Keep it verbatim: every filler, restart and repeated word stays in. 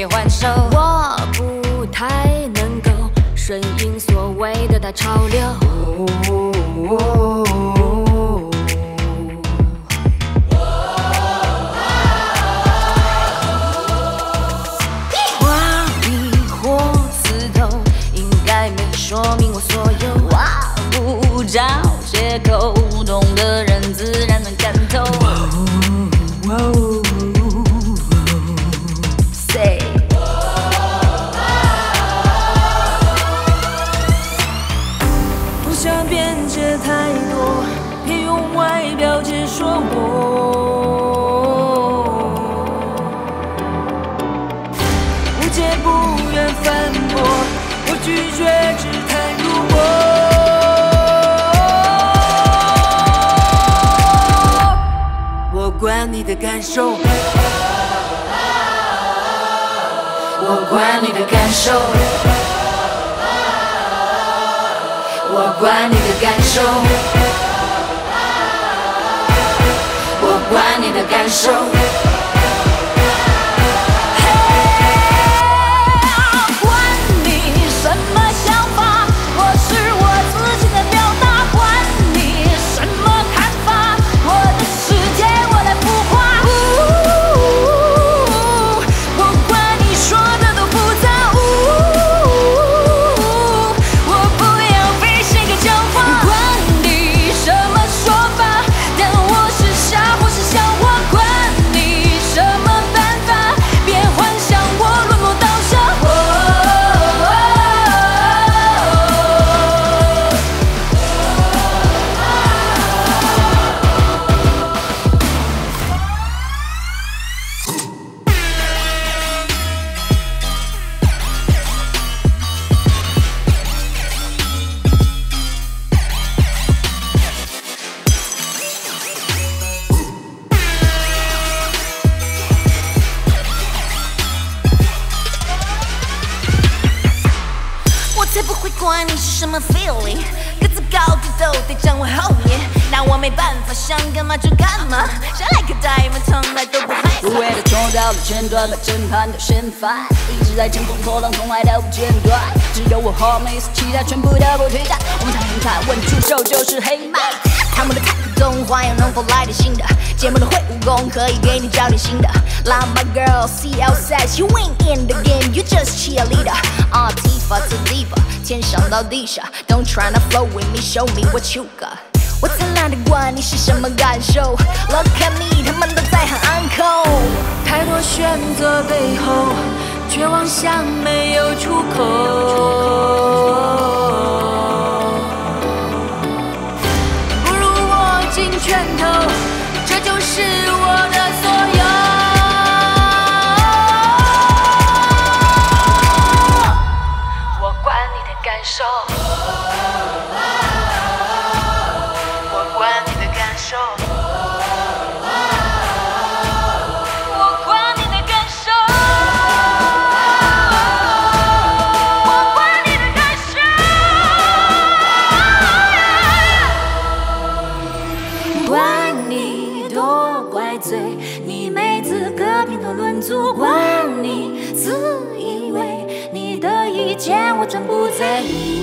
别还手。我不太能够顺应所谓的大潮流。哦哦哦 说明我所有，挖不着借口，懂的人自然能看透。Say， 不想辩解太多，别用外表解说我，无解不愿反驳，我拒绝只。 管你的感受，我管你的感受，我管你的感受，我管你的感受。 管你是什么 feeling， 各自高低都得站我后面。拿我没办法，想干嘛就干嘛。谁来个呆萌，从来都不害怕。无谓的冲到了前端，把键盘都掀翻，一直在乘风破浪，从来都不间断。只有我 homies， 其他全部都不退战。我们太很坦，稳出手就是黑马。他们的态度花样能否来点新的？节目的会武功可以给你找点新的。Love my girl, see outside, you ain't in the game, you just cheerleader. Ah, Tifa, Tifa. 天上到地下 ，Don't try to flow with me, show me what you got。我灿烂的管你是什么感受 ，Look at me， 他们都在喊 uncle。太多选择背后，绝望像没有出口。不如握紧拳头，这就是我的所有。 管你自以为你的意见，我真不在意。